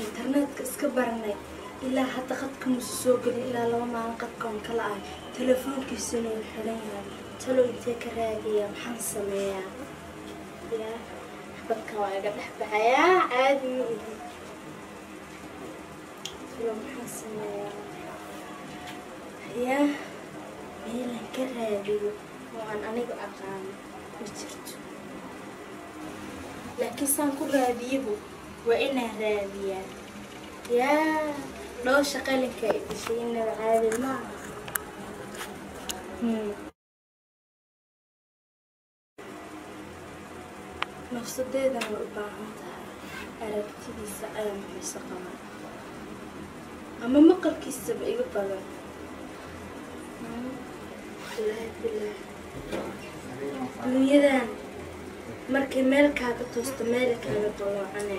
إنترنت إسكبرني إلا حتى خدكم السوق إلا لو ما قدكم كلا تلفون كيسنو الحلية تلو إنتك رادية محنصة ميا يا حبك واجب حب حياة عادي تلو محنصة ميا يا ميلان كراديو وأنا أنيق أقام بترتو لكن سانكو راديو وأنا رادية يا لو شغالك شيء إنه عادي ما مقصود ده أنا أبغاها أرتدي بسألم في سقما أما ما قلت كيسب أيوة طبعا بالله بالله دنيا مركي مالك هذا توست مالك هذا طلع أنا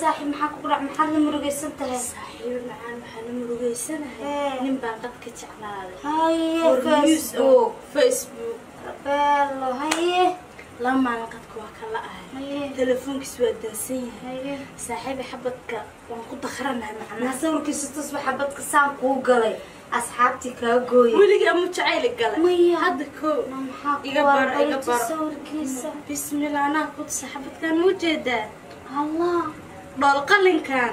صاحب maxaa ku qurac maxaad la murugaysan tahay saaxiib macaan maxaa la murugaysanahay nin baa dadka jeclaaday Facebook Facebook bello haye lama qadku waa kala ahay telefoonkiis waa dansan yahay saaxiib xabadka waan ku dakhranahay macnaa sawirkiisa tusba xabadka saan ku galay asxaabti ka gooyay waligaa ma jacayl galay hadda koo iga bar iga bar sawirkiisa bismillah ana ku saaxiibkan u jeedaa الله بالقلن كان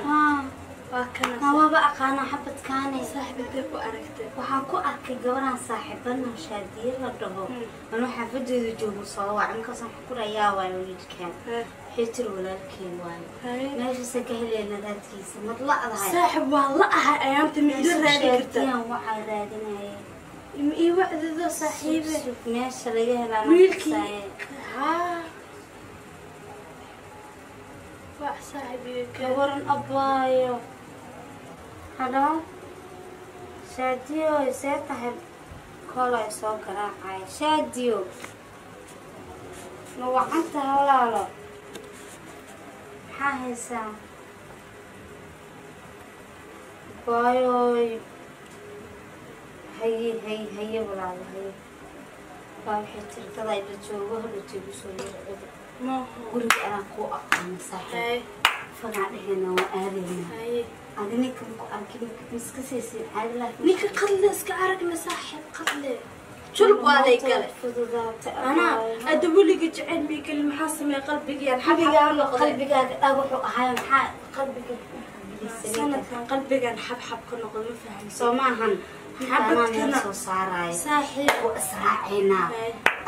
وكان نواب أقانا حبت كاني صاحبي بيكو أركته وحاكو أركي جوران صاحبنا شادير لدهو أنا حفظ يجوه صلوا عنك صاحبك ريا ويولد كان حيتر ولا الكين وين ماشي سكهلي أنا ذات كيس مطلع ضعيف صاحب والله أيام تمدر هذه كرتة وعرادنا إيه وعد ذا صاحبي ماشي رجاه لنا ويلكي واح صاحبي كورن أبايو هلا شاديو يساتهم كلا يسوق راعي شاديو نوعتها ولا لا حاسة بايو هي ولا لا هي بايو حتى تضايق تشوفه وتجيبه ما هو أنا قوة صحيح فنعد هنا وأهلنا عاد نيكم أكيد مسكسيس عاد لا نيك قلة سكعرق مساحب قلة شو البوالي قلة أنا أدبولي قلت عين بيك المحاسمة قلبك يا حبيبي أنا قلبك أروح هاي محا قلبك سنة قلبك أنا حب كنا قلنا فهم سماهن حبتنا صارعي صاحب وأسرعنا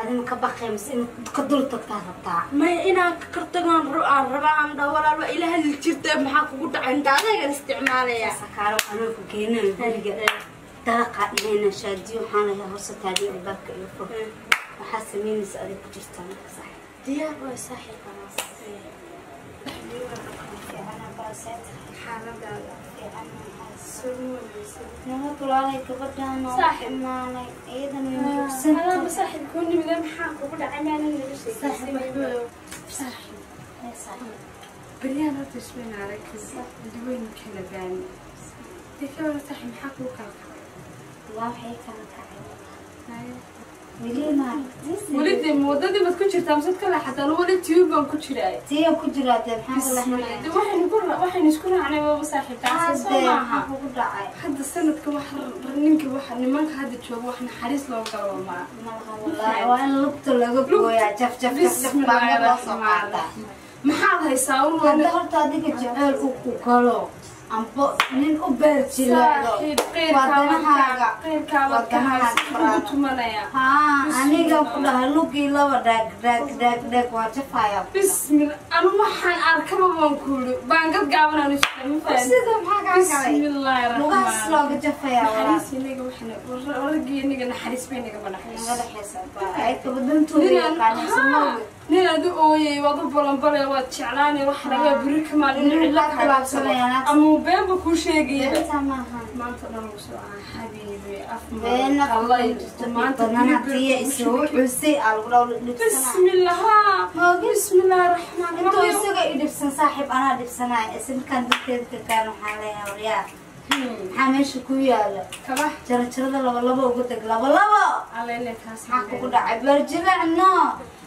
أنا كبخيم سين كدرت كتاع ما أنا كرتقان ربعان دولا لو إله الجرت محاكوك عند هذا الاستعمالية سكارو أنا كجينا تلقى هنا شادي وحنا هي هوسة هذه البك يفوق وحاسة مين سألك جرتان صحيح ديابو صحيح خلاص أنا برسات حالة أنا نوع طلالي كبدنا صاحب مالي أيضا من سنت أنا بصاحب كوني من المحاق وكل عمالي من الشيء صاحب مجبور صاحب صاحب بريانة تشمين على كذا دوين كنا باني تكلم صاحب محاق وكذا الله حيك أنا تعب وليه ما ولدي موددي ما تكونش تامسات كلها حتى لو ولد تيوب ما كنتش راي تيوب كنت راي الحمد لله احنا واحد نقول واحد نشكرها على بابا صاحب تاع صباحها حد السند كواحد برنينك واحد نمانك هذا تشوف واحد حريص لو قالوا ما والله وانا لقت لقبو يا جف جف جف ما هذا يساوي هذا هرت هذيك الجبال وكلو من أوبر صاحب غير كابتن غير كابتن هاي ها أنا جاب له لوكي لوا دق دق دق دق واتش فايا بسم الله أنا ما حن أركب بانكول بانكت جابنا نشتم بسم الله الرحمن الرحيم نقص لوك جفايا حريص نيجا وحنا ورجي نيجا نحريص بين نيجا بنحريص هذا حريص أي تبدون توري نينا دقوي وضو بلنبلي واتشعلاني وحنا بريك ما لنا علاقة أمو بابا كل شيء جيد ما تقدر نوصل حبيبي أفهم الله يجتمع تنام تيجي سوي بسي أقول بسم الله بسم الله الرحمن الرحيم توصل إيد بسنا صاحب أنا بسنا اسم كان دكتور كانوا حالها وريا حمش كويال كبا جرى جرى ده لبلا بوجودك لبلا على اللي تحس حكوا كده عبر جلعنا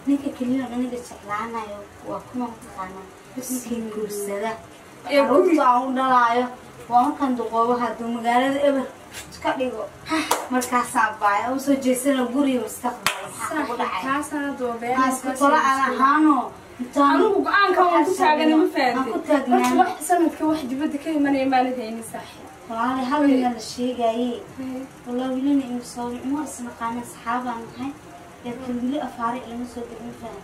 نيجي كلنا نيجي شكلنا يو وكمان كلنا بس كل كرسة أروح تعاون دلائه وهم كان دقوا هادوم قالوا إيه شكله مركز عباية وسجسنا بوري مستقبل حكوا كده كاسنا دوبي طلع على هانو أنا وقعان كمان كنت عاجني مفيد كنت عاجني بس سنتك واحد بدك من إيمانك هيني صحيح والله هذا من الشيء جاي والله بيني إنه صار عمر سنة قانا صحابة هاي يمكن لي أفعال إنه صار مفيد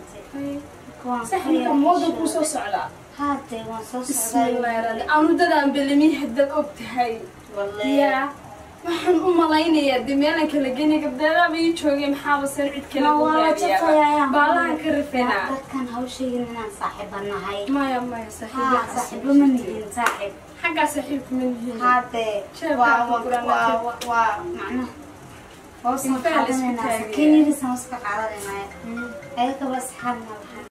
صحيح كم موضوع قصص على هاتي قصص بسم الله يرد أنا درام بلمي حد الوقت هاي والله يا waxaan u malaynayaa deemeena kala geenay gabdhaha ay joogeen maxaa wasarcid kala gudbiyay baalaan ka rifayna dadkan hawsheeynaan saaxiibanahay maya saaxiib xaga saaxiibku min haade waa macna oo soo faa'iideysanahay keenay sanadka qaadanahay ay ka wasxaadna waxaan